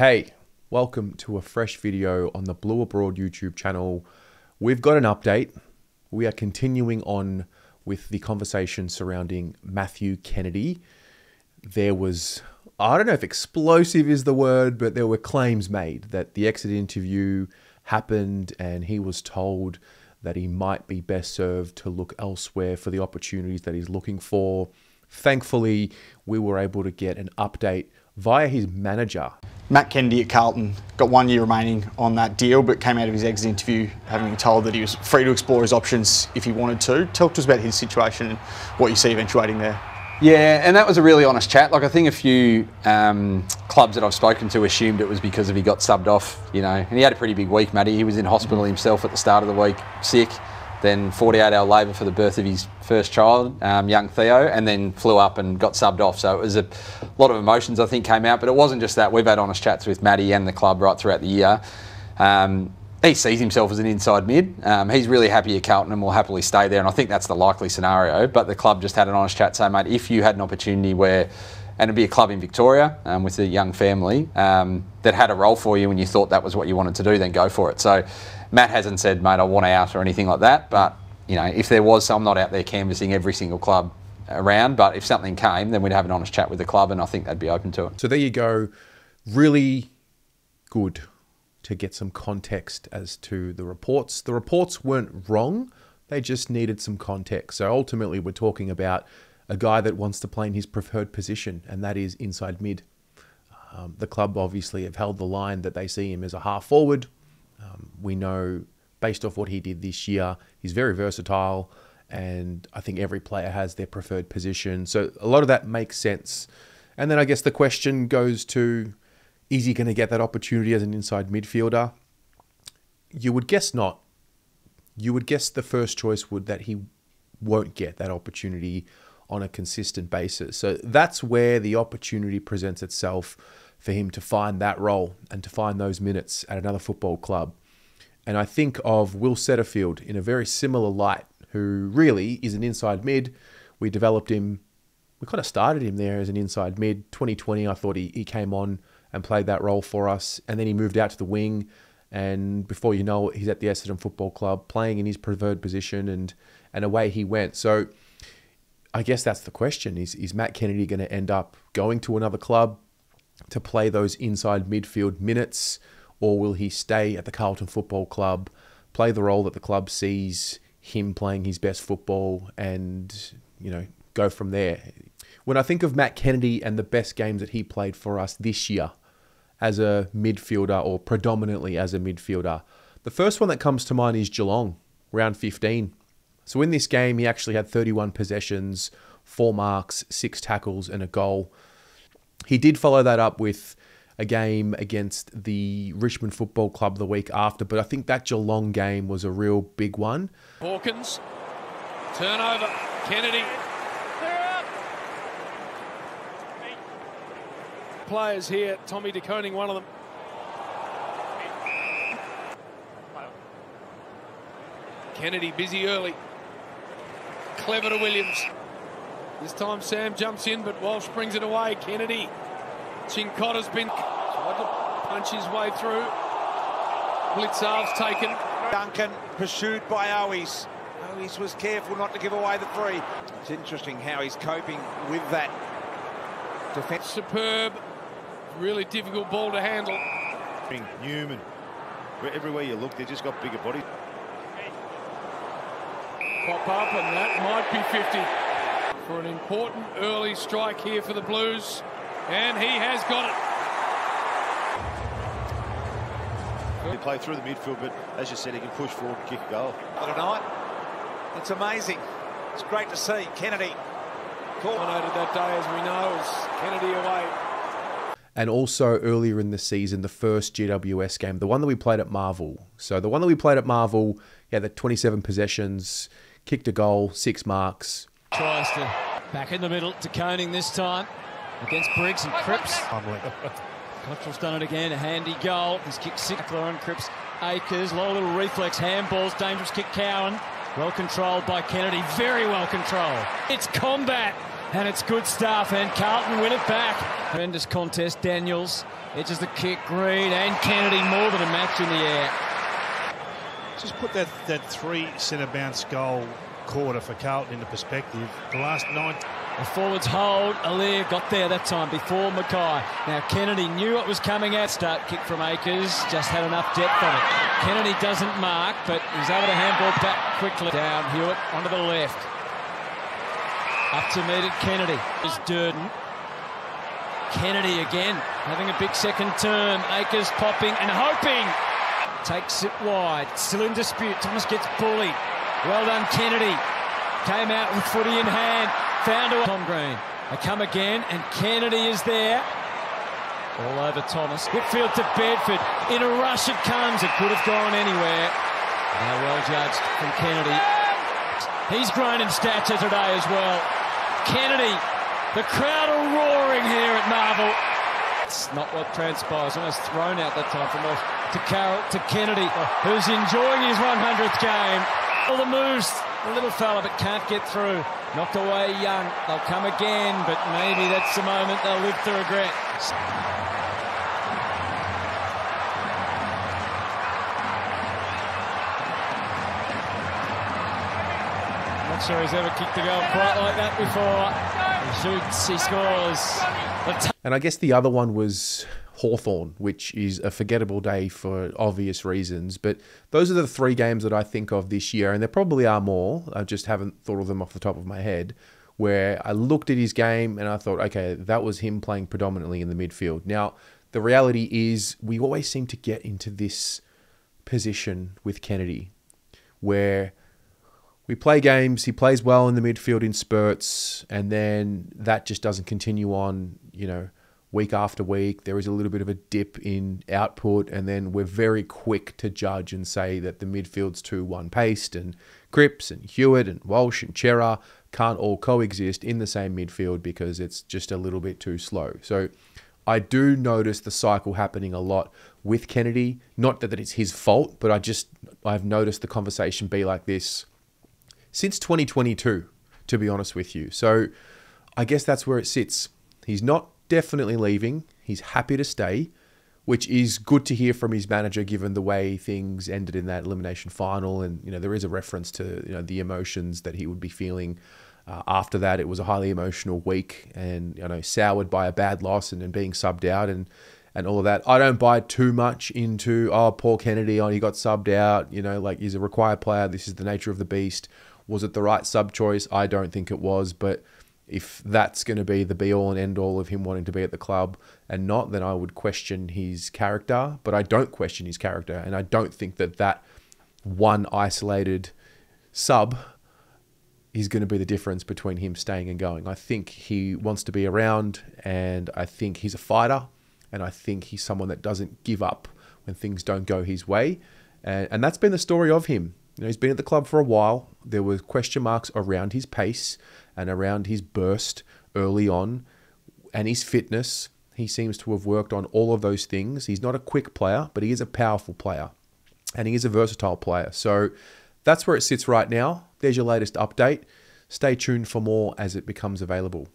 Hey, welcome to a fresh video on the Blue Abroad YouTube channel. We've got an update. We are continuing on with the conversation surrounding Matthew Kennedy. There was, I don't know if explosive is the word, but there were claims made that the exit interview happened and he was told that he might be best served to look elsewhere for the opportunities that he's looking for. Thankfully, we were able to get an update via his manager. Matt Kennedy at Carlton got 1 year remaining on that deal, but came out of his exit interview having been told that he was free to explore his options if he wanted to. Talk to us about his situation and what you see eventuating there. Yeah, and that was a really honest chat. Like, I think a few clubs that I've spoken to assumed it was because of he got subbed off, you know, and he had a pretty big week, Matty. He was in hospital himself at the start of the week, sick, then 48-hour labour for the birth of his first child, young Theo, and then flew up and got subbed off. So it was a lot of emotions, I think, came out, but it wasn't just that. We've had honest chats with Matty and the club right throughout the year. He sees himself as an inside mid. He's really happy at Carlton and will happily stay there, and I think that's the likely scenario, but the club just had an honest chat saying, mate, if you had an opportunity where, and it'd be a club in Victoria with a young family that had a role for you and you thought that was what you wanted to do, then go for it. So Matt hasn't said, mate, I want out or anything like that. But, you know, if there was, I'm not out there canvassing every single club around, but if something came, then we'd have an honest chat with the club and I think they'd be open to it. So there you go. Really good to get some context as to the reports. The reports weren't wrong. They just needed some context. So ultimately we're talking about a guy that wants to play in his preferred position, and that is inside mid. The club obviously have held the line that they see him as a half forward. We know, based off what he did this year, he's very versatile, and I think every player has their preferred position. So a lot of that makes sense. And then I guess the question goes to, is he going to get that opportunity as an inside midfielder? You would guess not. You would guess the first choice would that he won't get that opportunity on a consistent basis. So that's where the opportunity presents itself for him to find that role and to find those minutes at another football club. And I think of Will Setterfield in a very similar light, who really is an inside mid. We developed him, we kind of started him there as an inside mid. 2020, I thought he came on and played that role for us. And then he moved out to the wing. And before you know it, he's at the Essendon Football Club playing in his preferred position, and away he went. So I guess that's the question. Is Matt Kennedy going to end up going to another club to play those inside midfield minutes, or will he stay at the Carlton Football Club, play the role that the club sees him playing his best football, and, you know, go from there? When I think of Matt Kennedy and the best games that he played for us this year as a midfielder, or predominantly as a midfielder, the first one that comes to mind is Geelong, round 15. So in this game, he actually had 31 possessions, 4 marks, 6 tackles and a goal. He did follow that up with a game against the Richmond Football Club the week after, but I think that Geelong game was a real big one. Hawkins, turnover, Kennedy. They're up. Players here, Tommy Deconing, one of them. Kennedy busy early. Clever to Williams. This time Sam jumps in, but Walsh brings it away. Kennedy. Chincotta's been tried to punch his way through. Blitzarv's taken. Duncan pursued by Owies. Owies was careful not to give away the free. It's interesting how he's coping with that defense. Superb. Really difficult ball to handle. Newman. Everywhere you look, they've just got bigger bodies. Pop up, and that might be 50 for an important early strike here for the Blues, and he has got it. He played through the midfield, but as you said, he can push forward and kick a goal. What a night. It's amazing. It's great to see. Kennedy culminated that day, as we know, is Kennedy away. And also earlier in the season, the first GWS game, the one that we played at Marvel. So the one that we played at Marvel, yeah, the 27 possessions, kicked a goal, 6 marks. Tries to back in the middle to Koenig this time against Briggs and Cripps. Cottrell's done it again, a handy goal. He's kicked 6. Lauren Cripps, Akers, little reflex, handballs, dangerous kick Cowan. Well controlled by Kennedy, very well controlled. It's combat. And it's good stuff, and Carlton win it back. Horrendous contest, Daniels edges the kick, Green and Kennedy, more than a match in the air. Just put that three centre bounce goal quarter for Carlton into perspective. The last 9... A forwards hold, Allaire got there that time before Mackay. Now Kennedy knew what was coming at. Start kick from Akers, just had enough depth on it. Kennedy doesn't mark, but he's able to handball back quickly. Down Hewitt, onto the left. Up to meet it, Kennedy. Is Durden. Kennedy again, having a big second term. Akers popping and hoping. Takes it wide, still in dispute. Thomas gets bullied. Well done, Kennedy. Came out with footy in hand. Found a Tom Green. They come again, and Kennedy is there. All over Thomas. Whitfield to Bedford. In a rush it comes. It could have gone anywhere. Now well judged from Kennedy. He's grown in stature today as well. Kennedy. The crowd are roaring here at Marvel. It's not what transpires. Almost thrown out that time from Walsh. To Carroll, to Kennedy, who's enjoying his 100th game. All the moves. The little fella, but can't get through. Knocked away Young. They'll come again, but maybe that's the moment they'll live to regret. Not sure he's ever kicked a goal quite like that before. He shoots, he scores. And I guess the other one was Hawthorn, which is a forgettable day for obvious reasons. But those are the three games that I think of this year, and there probably are more. I just haven't thought of them off the top of my head, where I looked at his game and I thought, okay, that was him playing predominantly in the midfield. Now, the reality is we always seem to get into this position with Kennedy, where we play games, he plays well in the midfield in spurts, and then that just doesn't continue on, you know, week after week. There is a little bit of a dip in output, and then we're very quick to judge and say that the midfield's too one-paced, and Cripps and Hewitt and Walsh and Chera can't all coexist in the same midfield because it's just a little bit too slow. So I do notice the cycle happening a lot with Kennedy. Not that it's his fault, but I've noticed the conversation be like this since 2022, to be honest with you. So I guess that's where it sits. He's not definitely leaving. He's happy to stay, which is good to hear from his manager, given the way things ended in that elimination final. And, you know, there is a reference to, you know, the emotions that he would be feeling after that. It was a highly emotional week, and, you know, soured by a bad loss and being subbed out and all of that. I don't buy too much into, oh, poor Kennedy, oh, he got subbed out, you know, like, he's a required player. This is the nature of the beast. Was it the right sub choice? I don't think it was, but if that's going to be the be-all and end-all of him wanting to be at the club and not, then I would question his character. But I don't question his character, and I don't think that that one isolated sub is going to be the difference between him staying and going. I think he wants to be around, and I think he's a fighter, and I think he's someone that doesn't give up when things don't go his way. And that's been the story of him. You know, he's been at the club for a while. There were question marks around his pace and around his burst early on, and his fitness. He seems to have worked on all of those things. He's not a quick player, but he is a powerful player, and he is a versatile player. So that's where it sits right now. There's your latest update. Stay tuned for more as it becomes available.